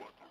What?